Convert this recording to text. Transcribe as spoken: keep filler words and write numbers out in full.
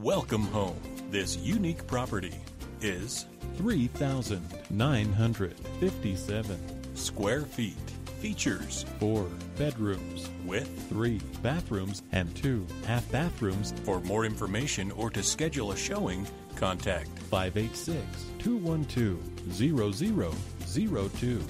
Welcome home. This unique property is three thousand nine hundred fifty-seven square feet. Features four bedrooms with three bathrooms and two half bathrooms. For more information or to schedule a showing, contact five eight six, two one two, zero zero zero two.